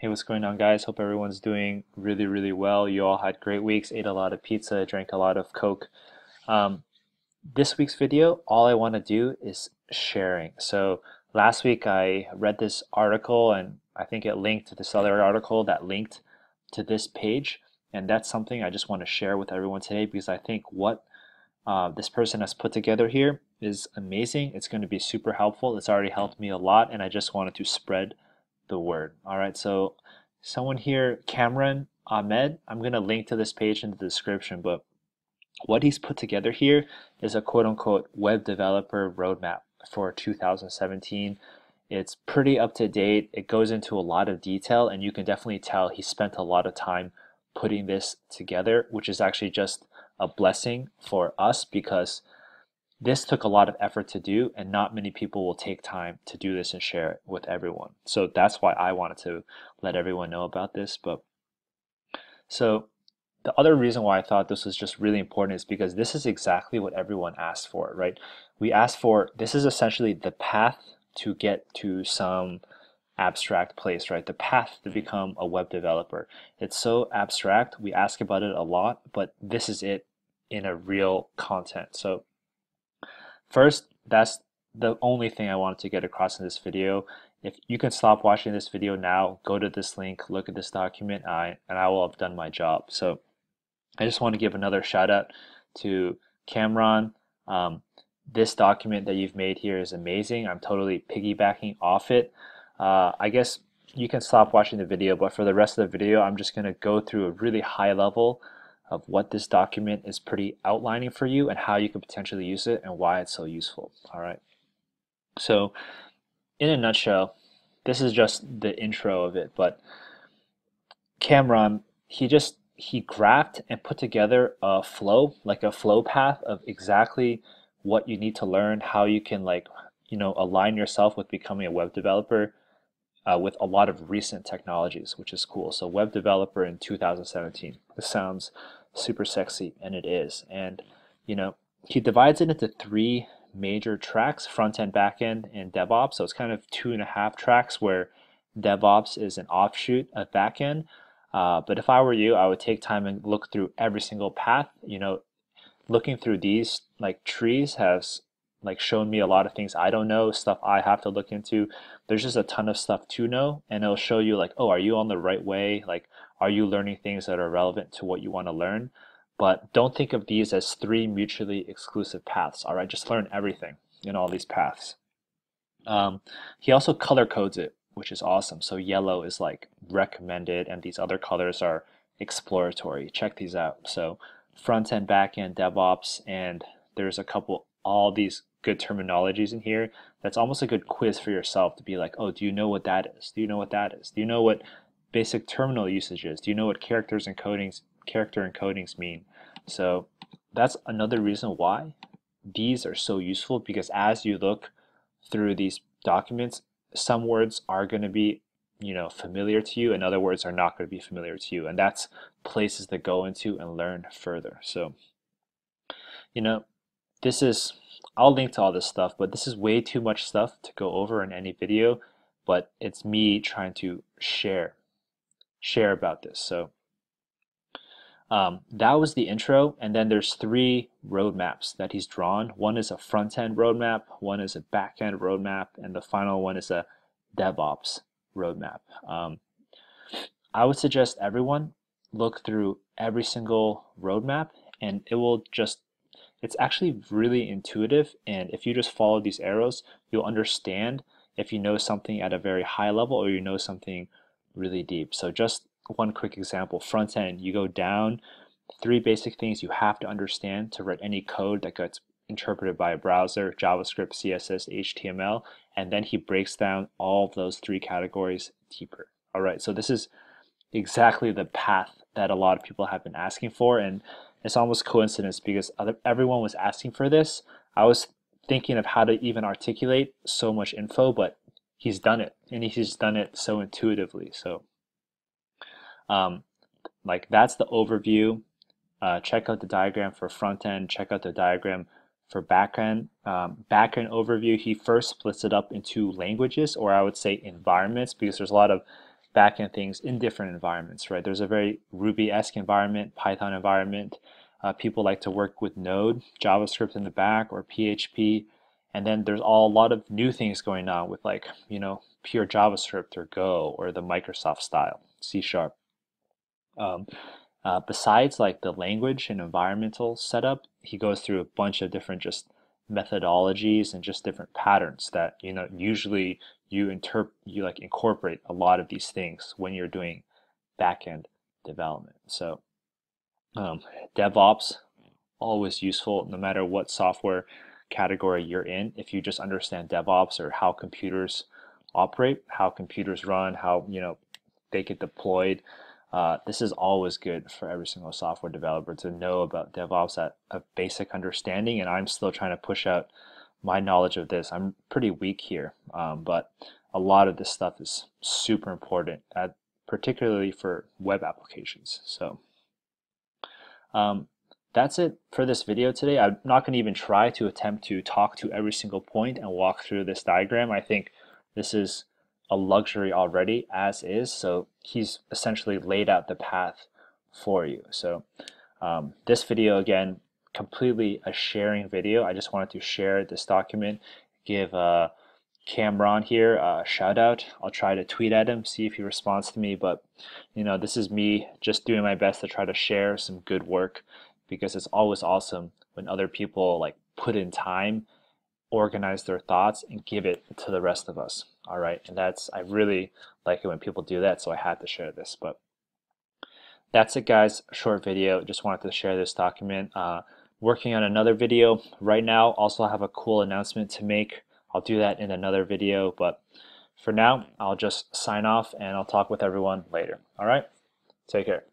Hey, what's going on, guys? Hope everyone's doing really, really well. You all had great weeks, ate a lot of pizza, drank a lot of Coke. This week's video, all I want to do is sharing. So last week I read this article, and I think it linked to this other article that linked to this page. And that's something I just want to share with everyone today, because I think what this person has put together here is amazing. It's going to be super helpful. It's already helped me a lot, and I just wanted to spread the word. All right, so someone here, Cameron Ahmed, I'm gonna link to this page in the description, but what he's put together here is a quote-unquote web developer roadmap for 2017. It's pretty up to date. It goes into a lot of detail, and you can definitely tell he spent a lot of time putting this together, which is actually just a blessing for us, because this took a lot of effort to do, and not many people will take time to do this and share it with everyone. So that's why I wanted to let everyone know about this. But so the other reason why I thought this was just really important is because this is exactly what everyone asked for, right? We asked for, this is essentially the path to get to some abstract place, right? The path to become a web developer. It's so abstract. We ask about it a lot, but this is it in a real content. So first, that's the only thing I wanted to get across in this video. If you can stop watching this video now, go to this link, look at this document, and I will have done my job. So I just want to give another shout out to Cameron. This document that you've made here is amazing. I'm totally piggybacking off it. I guess you can stop watching the video, but for the rest of the video, I'm just going to go through a really high level of what this document is pretty outlining for you, and how you can potentially use it, and why it's so useful. All right. So in a nutshell, this is just the intro of it, but Cameron, he graphed and put together a flow, like a flow path of exactly what you need to learn, how you can, like, you know, align yourself with becoming a web developer with a lot of recent technologies, which is cool. So web developer in 2017, this sounds super sexy, and it is. And you know, he divides it into three major tracks: front end, back end, and DevOps. So it's kind of 2.5 tracks, where DevOps is an offshoot of back end. But if I were you, I would take time and look through every single path. You know, looking through these like trees has like shown me a lot of things I don't know, stuff I have to look into. There's just a ton of stuff to know, and it'll show you like, oh, are you on the right way? Like, are you learning things that are relevant to what you want to learn? But don't think of these as three mutually exclusive paths, all right? Just learn everything in all these paths. He also color codes it, which is awesome. So yellow is like recommended, and these other colors are exploratory. Check these out. So front end, back end, DevOps, and there's a couple, all these good terminologies in here. That's almost a good quiz for yourself to be like, oh, do you know what that is? Do you know what that is? Do you know what basic terminal usage is? Do you know what character encodings mean? So that's another reason why these are so useful, because as you look through these documents, some words are going to be, you know, familiar to you, and other words are not going to be familiar to you, and that's places to go into and learn further. So, you know, this is, I'll link to all this stuff, but this is way too much stuff to go over in any video, but it's me trying to share about this. So that was the intro, and then there's three roadmaps that he's drawn. One is a front-end roadmap, one is a back-end roadmap, and the final one is a DevOps roadmap. I would suggest everyone look through every single roadmap, and it will just, it's actually really intuitive, and if you just follow these arrows, you'll understand if you know something at a very high level or you know something really deep. So just one quick example, front end, you go down three basic things you have to understand to write any code that gets interpreted by a browser: JavaScript, CSS, HTML, and then he breaks down all of those three categories deeper. All right, so this is exactly the path that a lot of people have been asking for, and it's almost coincidence because everyone was asking for this. I was thinking of how to even articulate so much info, but he's done it, and he's done it so intuitively. So like, that's the overview. Check out the diagram for front end, check out the diagram for back end. Back end overview, he first splits it up into languages, or I would say environments, because there's a lot of backend things in different environments, right? There's a very Ruby-esque environment, Python environment. People like to work with Node, JavaScript in the back, or PHP. And then there's a lot of new things going on with, like, you know, pure JavaScript or Go or the Microsoft style, C#. Besides like the language and environmental setup, he goes through a bunch of different just methodologies and just different patterns that, you know, usually you like incorporate a lot of these things when you're doing backend development. So DevOps, always useful no matter what software category you're in. If you just understand DevOps or how computers operate, how computers run, how, you know, they get deployed, this is always good for every single software developer to know about DevOps at a basic understanding. And I'm still trying to push out my knowledge of this. I'm pretty weak here, but a lot of this stuff is super important, particularly for web applications. So that's it for this video today. I'm not going to even try to attempt to talk to every single point and walk through this diagram. I think this is a luxury already as is, so he's essentially laid out the path for you. So this video, again, completely a sharing video. I just wanted to share this document, give Cameron here a shout out. I'll try to tweet at him, see if he responds to me, but you know, this is me just doing my best to try to share some good work, because it's always awesome when other people like put in time, organize their thoughts, and give it to the rest of us. All right, and I really like it when people do that, so I had to share this. But that's it, guys. Short video, just wanted to share this document. Working on another video right now. Also have a cool announcement to make. I'll do that in another video, but for now I'll just sign off and I'll talk with everyone later. All right, take care.